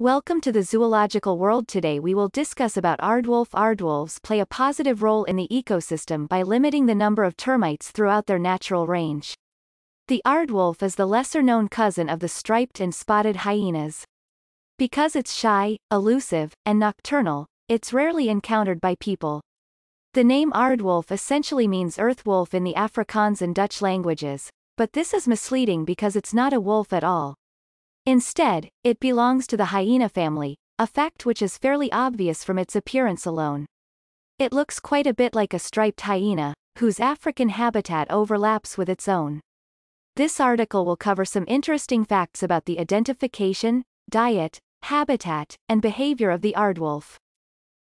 Welcome to the Zoological World. Today we will discuss about aardwolf. Aardwolves play a positive role in the ecosystem by limiting the number of termites throughout their natural range. The aardwolf is the lesser-known cousin of the striped and spotted hyenas. Because it's shy, elusive, and nocturnal, it's rarely encountered by people. The name aardwolf essentially means earth wolf in the Afrikaans and Dutch languages, but this is misleading because it's not a wolf at all. Instead, it belongs to the hyena family, a fact which is fairly obvious from its appearance alone. It looks quite a bit like a striped hyena, whose African habitat overlaps with its own. This article will cover some interesting facts about the identification, diet, habitat, and behavior of the aardwolf.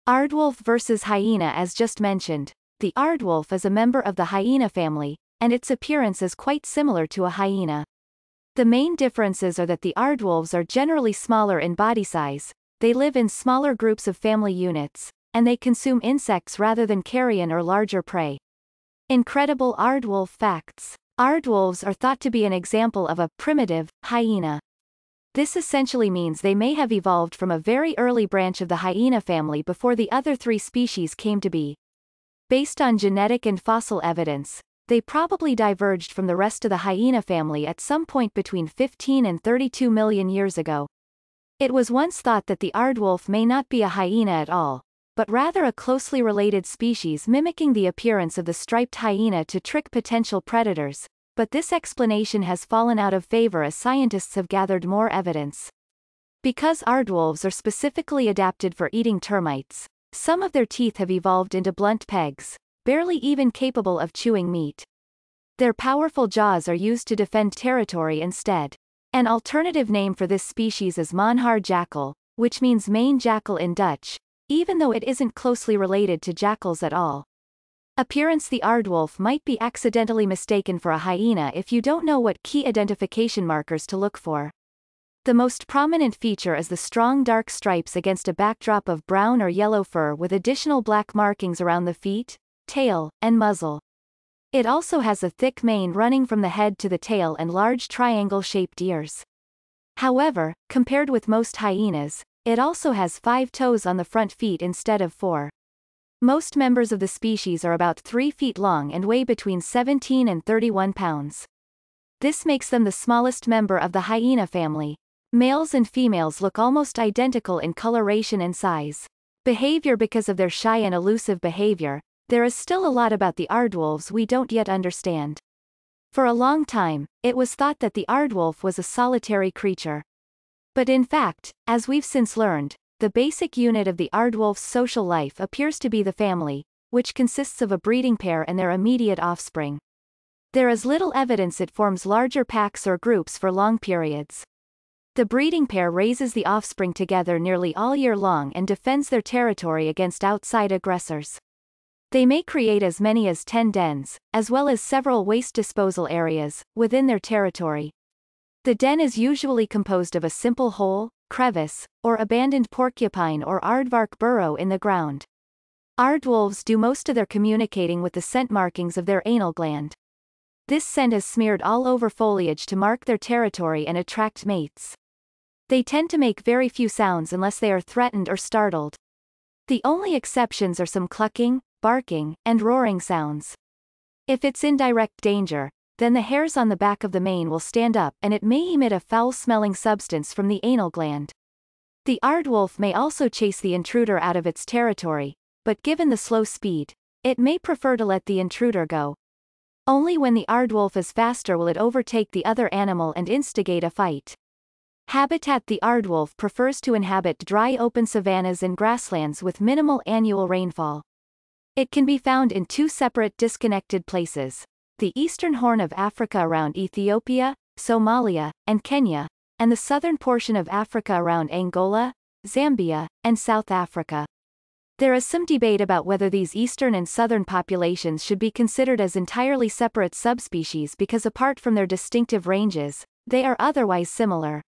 Aardwolf vs. hyena. As just mentioned, the aardwolf is a member of the hyena family, and its appearance is quite similar to a hyena. The main differences are that the aardwolves are generally smaller in body size, they live in smaller groups of family units, and they consume insects rather than carrion or larger prey. Incredible aardwolf facts. Aardwolves are thought to be an example of a primitive hyena. This essentially means they may have evolved from a very early branch of the hyena family before the other three species came to be. Based on genetic and fossil evidence, they probably diverged from the rest of the hyena family at some point between 15 and 32 million years ago. It was once thought that the aardwolf may not be a hyena at all, but rather a closely related species mimicking the appearance of the striped hyena to trick potential predators. But this explanation has fallen out of favor as scientists have gathered more evidence. Because aardwolves are specifically adapted for eating termites, some of their teeth have evolved into blunt pegs, barely even capable of chewing meat. Their powerful jaws are used to defend territory instead. An alternative name for this species is monhaar jackal, which means Maine jackal in Dutch, even though it isn't closely related to jackals at all. Appearance. The aardwolf might be accidentally mistaken for a hyena if you don't know what key identification markers to look for. The most prominent feature is the strong dark stripes against a backdrop of brown or yellow fur with additional black markings around the feet, tail, and muzzle. It also has a thick mane running from the head to the tail and large triangle-shaped ears. However, compared with most hyenas, it also has 5 toes on the front feet instead of 4. Most members of the species are about 3 feet long and weigh between 17 and 31 pounds. This makes them the smallest member of the hyena family. Males and females look almost identical in coloration and size. Behavior. Because of their shy and elusive behavior, there is still a lot about the aardwolves we don't yet understand. For a long time, it was thought that the aardwolf was a solitary creature. But in fact, as we've since learned, the basic unit of the aardwolf's social life appears to be the family, which consists of a breeding pair and their immediate offspring. There is little evidence it forms larger packs or groups for long periods. The breeding pair raises the offspring together nearly all year long and defends their territory against outside aggressors. They may create as many as 10 dens, as well as several waste disposal areas, within their territory. The den is usually composed of a simple hole, crevice, or abandoned porcupine or aardvark burrow in the ground. Aardwolves do most of their communicating with the scent markings of their anal gland. This scent is smeared all over foliage to mark their territory and attract mates. They tend to make very few sounds unless they are threatened or startled. The only exceptions are some clucking, barking, and roaring sounds. If it's in direct danger, then the hairs on the back of the mane will stand up and it may emit a foul-smelling substance from the anal gland. The aardwolf may also chase the intruder out of its territory, but given the slow speed, it may prefer to let the intruder go. Only when the aardwolf is faster will it overtake the other animal and instigate a fight. Habitat. The aardwolf prefers to inhabit dry open savannas and grasslands with minimal annual rainfall. It can be found in 2 separate disconnected places: the eastern horn of Africa around Ethiopia, Somalia, and Kenya, and the southern portion of Africa around Angola, Zambia, and South Africa. There is some debate about whether these eastern and southern populations should be considered as entirely separate subspecies because apart from their distinctive ranges, they are otherwise similar.